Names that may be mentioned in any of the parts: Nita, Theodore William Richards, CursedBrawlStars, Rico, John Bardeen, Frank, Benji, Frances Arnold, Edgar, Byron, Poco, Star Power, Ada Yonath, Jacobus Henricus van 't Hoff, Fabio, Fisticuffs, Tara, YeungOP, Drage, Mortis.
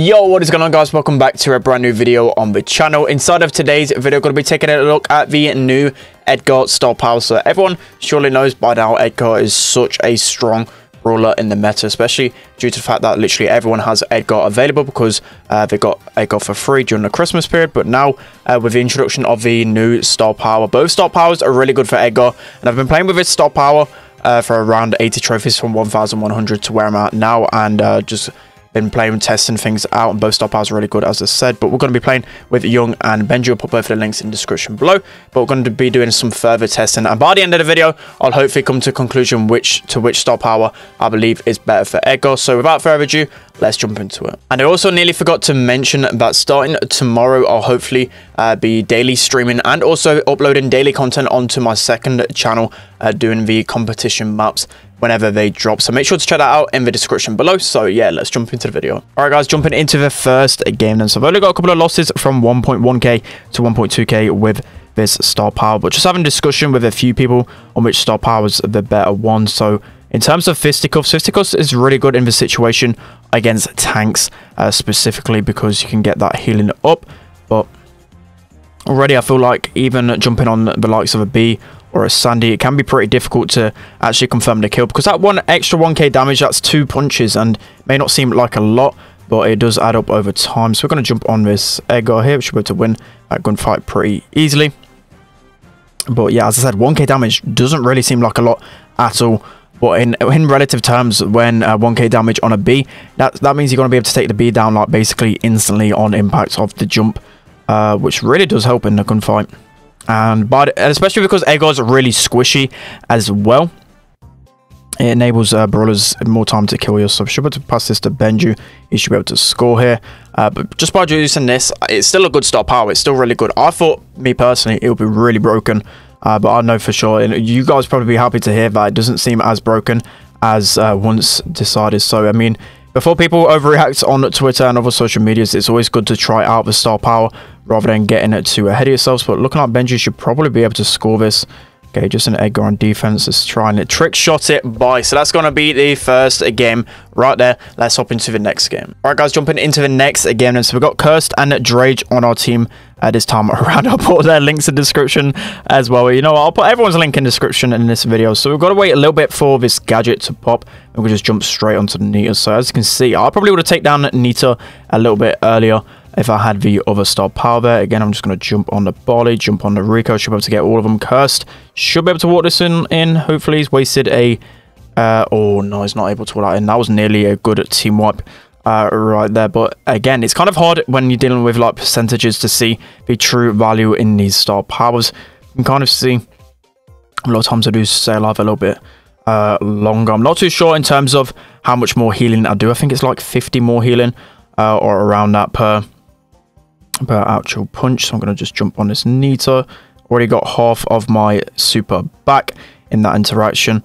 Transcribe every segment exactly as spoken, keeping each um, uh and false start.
Yo, what is going on, guys? Welcome back to a brand new video on the channel. Inside of today's video, going to be taking a look at the new Edgar star power. So everyone surely knows by now Edgar is such a strong ruler in the meta, especially due to the fact that literally everyone has Edgar available because uh, they got Edgar for free during the Christmas period. But now uh, with the introduction of the new star power, both star powers are really good for Edgar, and I've been playing with this star power uh, for around eighty trophies from one thousand one hundred to where I'm at now, and uh, just been playing, testing things out, and both star powers are really good, as I said. But we're going to be playing with Young and Benji. We'll put both of the links in the description below, but we're going to be doing some further testing, and by the end of the video I'll hopefully come to a conclusion which to which star power I believe is better for Edgar. So without further ado, let's jump into it. And I also nearly forgot to mention that starting tomorrow I'll hopefully uh, be daily streaming and also uploading daily content onto my second channel, uh, doing the competition maps whenever they drop. So make sure to check that out in the description below. So yeah, let's jump into the video. All right, guys, jumping into the first game then. So I've only got a couple of losses from one point one K to one point two K with this star power, but just having a discussion with a few people on which star power is the better one. So in terms of Fisticuffs, Fisticuffs is really good in this situation against tanks, uh, specifically because you can get that healing up. But already I feel like even jumping on the likes of a B or a Sandy, it can be pretty difficult to actually confirm the kill, because that one extra one K damage, that's two punches, and may not seem like a lot, but it does add up over time. So we're going to jump on this Edgar here, which should be able to win that gunfight pretty easily. But yeah, as I said, one K damage doesn't really seem like a lot at all, but in in relative terms, when uh, one K damage on a B, that, that means you're going to be able to take the B down like basically instantly on impact of the jump, uh, which really does help in the gunfight. And but especially because Edgar's really squishy as well, it enables uh, brawlers more time to kill you. So should be able to pass this to Benji. He should be able to score here. Uh, but just by using this, it's still a good star power. It's still really good. I thought, me personally, it would be really broken, uh, but I know for sure, and you guys probably be happy to hear that it doesn't seem as broken as uh, once decided. So I mean, before people overreact on Twitter and other social medias, it's always good to try out the star power rather than getting it too ahead of yourselves. But looking like Benji should probably be able to score this. Okay, just an Edgar on defense is trying it. Trick shot it by. So that's going to be the first game right there. Let's hop into the next game. All right, guys, jumping into the next game. And so we've got Cursed and Drage on our team uh, this time around. I'll put their links in the description as well. You know what? I'll put everyone's link in the description in this video. So we've got to wait a little bit for this gadget to pop, and we'll just jump straight onto the Nita. So as you can see, I probably would have taken down Nita a little bit earlier if I had the other star power there. Again, I'm just going to jump on the Barley, jump on the Rico. Should be able to get all of them. Cursed should be able to walk this in. in. Hopefully he's wasted a... Uh, oh, no, he's not able to walk that in. That was nearly a good team wipe uh, right there. But again, it's kind of hard when you're dealing with like percentages to see the true value in these star powers. You can kind of see a lot of times I do stay alive a little bit uh, longer. I'm not too sure in terms of how much more healing I do. I think it's like fifty more healing uh, or around that per... per actual punch. So I'm going to just jump on this Nita. Already got half of my super back in that interaction.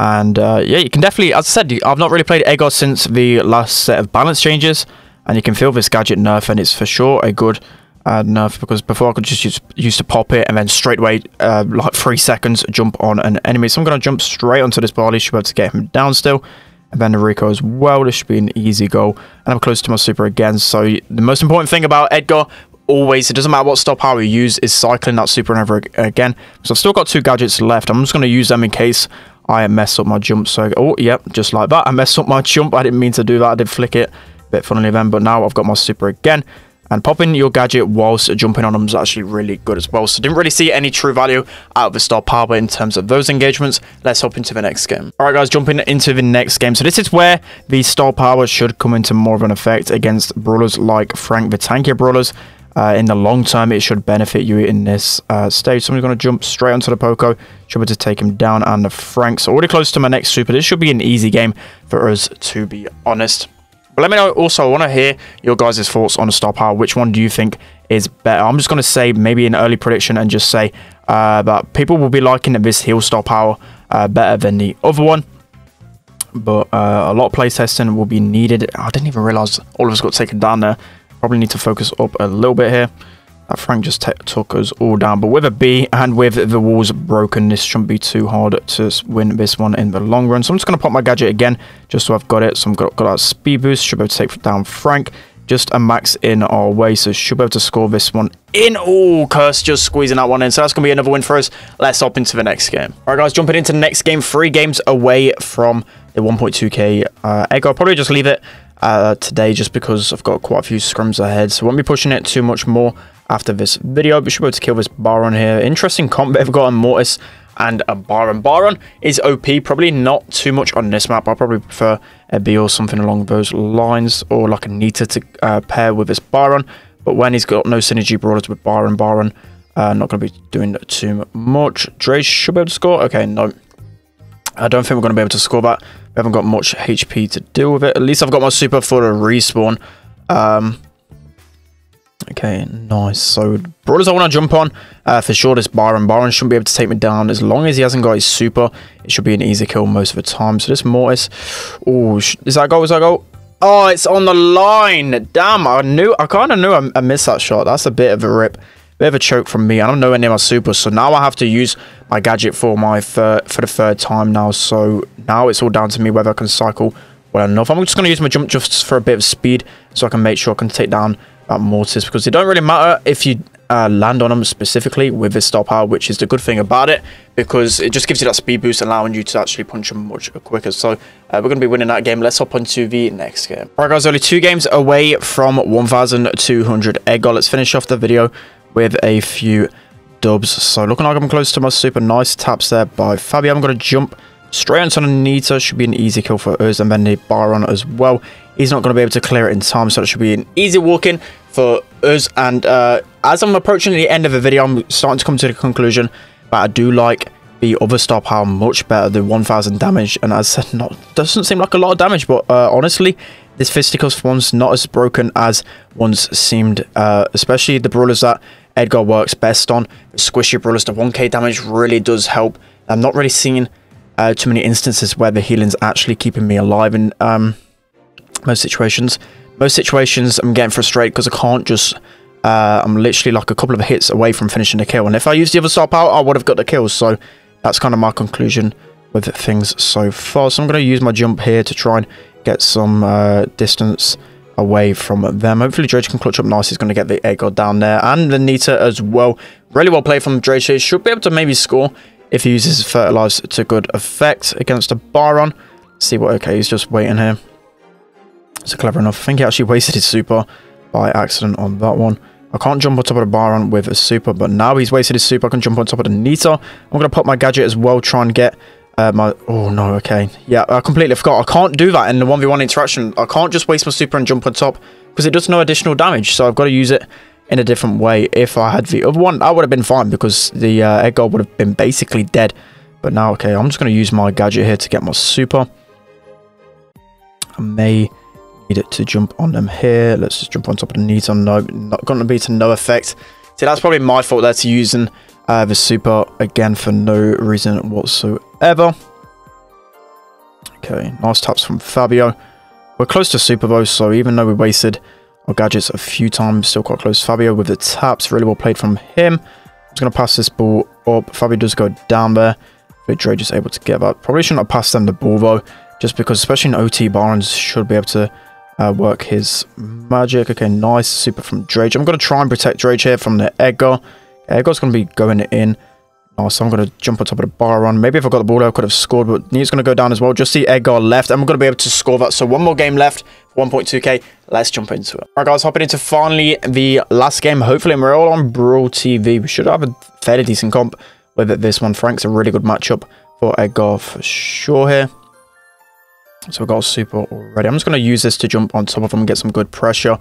And uh, yeah, you can definitely, as I said, I've not really played Edgar since the last set of balance changes, and you can feel this gadget nerf, and it's for sure a good uh, nerf, because before I could just use, used to pop it and then straight away, uh, like three seconds, jump on an enemy. So I'm going to jump straight onto this Barley. Should be able to get him down still. And then the Rico as well. This should be an easy goal. And I'm close to my super again. So the most important thing about Edgar, always, it doesn't matter what star power you use, is cycling that super and over again. So I've still got two gadgets left. I'm just going to use them in case I mess up my jump. So, oh, yep, just like that. I messed up my jump. I didn't mean to do that. I did flick it a bit funnily then. But now I've got my super again. And popping your gadget whilst jumping on them is actually really good as well. So didn't really see any true value out of the star power in terms of those engagements. Let's hop into the next game. All right, guys, jumping into the next game. So this is where the star power should come into more of an effect against brawlers like Frank, the tankier brawlers. Uh, in the long term, it should benefit you in this uh, stage. So I'm going to jump straight onto the Poco. Should be able to take him down, and the Frank. So already close to my next super. This should be an easy game for us, to be honest. But let me know also, I want to hear your guys' thoughts on the star power. Which one do you think is better? I'm just going to say maybe an early prediction and just say uh, that people will be liking this heal star power uh, better than the other one. But uh, a lot of playtesting will be needed. I didn't even realise all of us got taken down there. Probably need to focus up a little bit here. That Frank just took us all down. But with a B and with the walls broken, this shouldn't be too hard to win this one in the long run. So I'm just going to pop my gadget again just so I've got it. So I've got, got that speed boost. Should be able to take down Frank. just a max in our way, so should be able to score this one in. Oh, Curse just squeezing that one in, so that's gonna be another win for us. Let's hop into the next game. All right guys, jumping into the next game, three games away from the one point two K uh egg. I'll probably just leave it uh today just because I've got quite a few scrims ahead, so won't be pushing it too much more after this video. But should be able to kill this Byron here. Interesting comp they've got on Mortis and a Byron. Byron is O P, probably not too much on this map. I probably prefer a B or something along those lines, or like a Nita to uh, pair with this Byron. But when he's got no synergy brawlers with Byron, Byron uh, not going to be doing too much. Drage should be able to score. Okay, no, I don't think we're going to be able to score that. We haven't got much H P to deal with it. At least I've got my super for a respawn. Um, okay, nice. So brawlers I want to jump on uh, for sure. This Byron Byron shouldn't be able to take me down as long as he hasn't got his super. It should be an easy kill most of the time. So this Mortis, oh, is that a goal? Is that a goal? Oh, it's on the line. Damn, I knew. I kind of knew I, I missed that shot. That's a bit of a rip, bit of a choke from me. I don't know any of my supers, so now I have to use my gadget for my third, for the third time now. So now it's all down to me whether I can cycle well enough. I'm just going to use my jump just for a bit of speed, so I can make sure I can take down that Mortis, because it don't really matter if you uh, land on them specifically with this star power, which is the good thing about it, because it just gives you that speed boost, allowing you to actually punch them much quicker. So uh, we're going to be winning that game. Let's hop on to the next game. All right guys, only two games away from one thousand two hundred egg goal. Let's finish off the video with a few dubs. So looking like I'm close to my super. Nice taps there by Fabio. I'm going to jump straight onto Nita. Should be an easy kill for us, and then the Byron as well. He's not going to be able to clear it in time, so it should be an easy walk-in for us. And uh, as I'm approaching the end of the video, I'm starting to come to the conclusion that I do like the other star power much better, the one thousand damage. And as I said, not doesn't seem like a lot of damage, but uh, honestly, this Fisticuffs one's not as broken as once seemed, uh, especially the brawlers that Edgar works best on. The squishy brawlers, the one K damage really does help. I'm not really seeing uh, too many instances where the healing's actually keeping me alive in um, most situations. Most situations I'm getting frustrated because I can't just... Uh, I'm literally like a couple of hits away from finishing the kill. And if I used the other star power, I would have got the kill. So that's kind of my conclusion with things so far. So I'm going to use my jump here to try and get some uh, distance away from them. Hopefully Drage can clutch up nice. He's going to get the egg god down there, and the Nita as well. Really well played from Drage here. Should be able to maybe score if he uses his fertilize to good effect against the Byron. See what... Okay, he's just waiting here. So clever enough. I think he actually wasted his super by accident on that one. I can't jump on top of the Byron with a super, but now he's wasted his super. I can jump on top of the Nita. I'm going to pop my gadget as well, try and get Uh, my oh no okay yeah I completely forgot I can't do that in the one v one interaction. I can't just waste my super and jump on top because it does no additional damage, so I've got to use it in a different way. If I had the other one, that would have been fine because the uh, egg god would have been basically dead. But now, okay, I'm just going to use my gadget here to get my super. I may need it to jump on them here. Let's just jump on top of the Nita. No, not going to be to no effect. See, that's probably my fault there, to using Uh, the super again for no reason whatsoever. Okay, nice taps from Fabio. We're close to super though, so even though we wasted our gadgets a few times, still quite close. Fabio with the taps, really well played from him. I'm just going to pass this ball up. Fabio does go down there, but Drage is able to get that. Probably shouldn't have passed them the ball though, just because especially in O T, Barons should be able to uh, work his magic. Okay, nice super from Drage. I'm going to try and protect Drage here from the Edgar. Edgar's going to be going in. Oh, so I'm going to jump on top of the Byron. Maybe if I got the ball, I could have scored, but Nita's going to go down as well. Just see Edgar left, and we're going to be able to score that. So one more game left, one point two K. Let's jump into it. All right, guys, hopping into finally the last game. Hopefully, we're all on Brawl T V. We should have a fairly decent comp with it, this one. Frank's a really good matchup for Edgar for sure here. So we've got a super already. I'm just going to use this to jump on top of them and get some good pressure.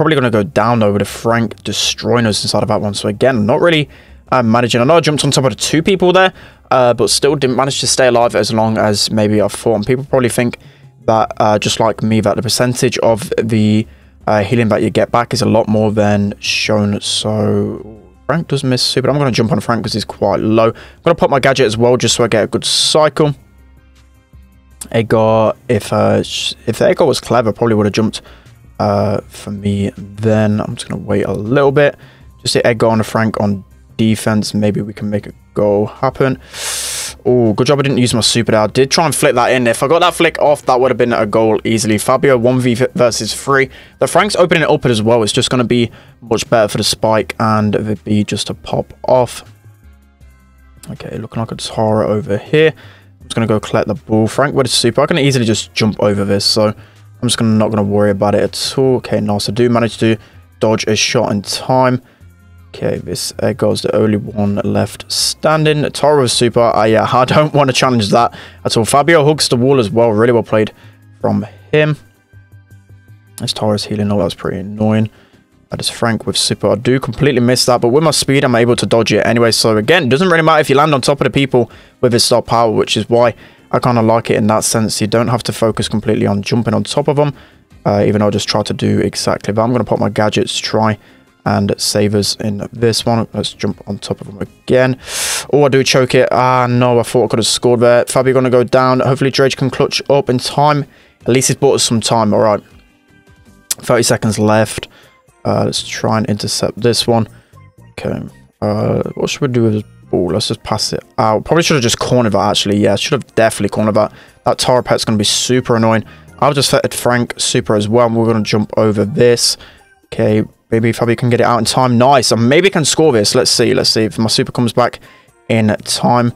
Probably going to go down though with a Frank destroying us inside of that one. So again, not really uh, managing. I know I jumped on top of the two people there, uh, but still didn't manage to stay alive as long as maybe I thought. And people probably think that uh, just like me, that the percentage of the uh, healing that you get back is a lot more than shown. So Frank does miss super. I'm going to jump on Frank because he's quite low. I'm going to pop my gadget as well just so I get a good cycle. Edgar, if uh, if Edgar was clever, probably would have jumped uh for me then. I'm just gonna wait a little bit, just hit Edgar on a Frank on defense. Maybe we can make a goal happen. Oh, good job I didn't use my super there. I did try and flick that in. If I got that flick off, that would have been a goal easily. Fabio, one v versus three. The Frank's opening it up as well. It's just going to be much better for the spike, and it would be just a pop off. Okay, looking like a Tara over here. I'm just going to go collect the ball. Frank with a super. I can easily just jump over this, so I'm just gonna, not going to worry about it at all. Okay, nice. I do manage to dodge a shot in time. Okay, this uh, goal's the only one left standing. Tara was super. I, uh, I don't want to challenge that at all. Fabio hugs the wall as well. Really well played from him. As Tara's healing, oh, that was pretty annoying. That is Frank with super. I do completely miss that, but with my speed, I'm able to dodge it anyway. So again, it doesn't really matter if you land on top of the people with his star power, which is why I kind of like it in that sense. You don't have to focus completely on jumping on top of them, uh, even though I just try to do exactly that. I'm going to pop my gadgets, try and save us in this one. Let's jump on top of him again. Oh, I do choke it. Ah, no, I thought I could have scored there. Fabio going to go down. Hopefully, Drage can clutch up in time. At least he's bought us some time. All right. thirty seconds left. Uh, let's try and intercept this one. Okay. Uh, what should we do with this ball? Let's just pass it out. Probably should have just cornered that, actually. Yeah, should have definitely cornered that. That Tara pet's going to be super annoying. I've just fed Frank super as well. And we're going to jump over this. Okay. Maybe Fabio can get it out in time. Nice. And maybe can score this. Let's see. Let's see. If my super comes back in time,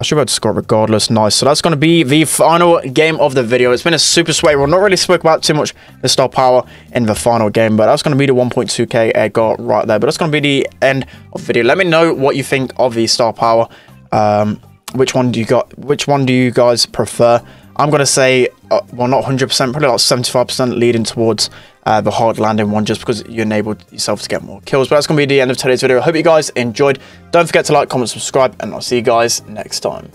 I should be able to score regardless. Nice. So that's going to be the final game of the video. It's been a super sway. We'll not really spoke about too much the star power in the final game, but that's going to be the one point two K air guard right there. But that's going to be the end of the video. Let me know what you think of the star power. Um, which one do you got? Which one do you guys prefer? I'm going to say, uh, well, not one hundred percent, probably like seventy-five percent leading towards uh, the hard landing one, just because you enabled yourself to get more kills. But that's going to be the end of today's video. I hope you guys enjoyed. Don't forget to like, comment, subscribe, and I'll see you guys next time.